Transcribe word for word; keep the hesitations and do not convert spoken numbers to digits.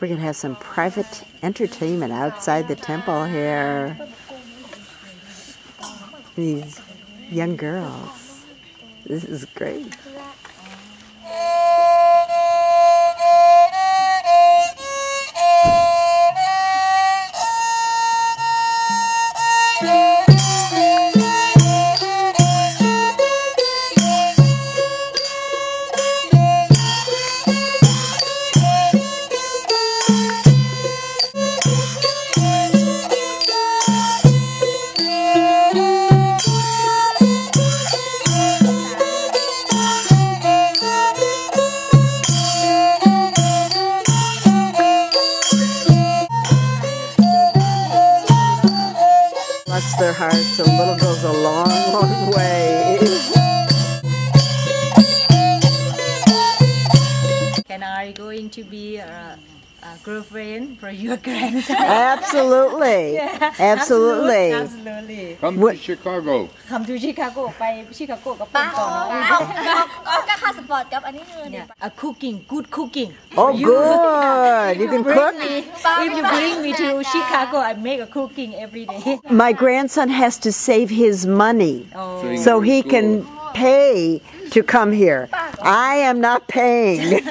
We're going to have some private entertainment outside the temple here. These young girls. This is great. Their hearts, a little goes a long, long way. Can I going to be a, a girlfriend for your grandson? Absolutely, yeah. absolutely, absolutely. Come what? to Chicago. Come to Chicago. By Chicago, go A cooking, good cooking. Oh, you, good! You can cook. Me, if you bring me to Chicago, I make a cooking every day. My grandson has to save his money, oh. so he can pay to come here. I am not paying.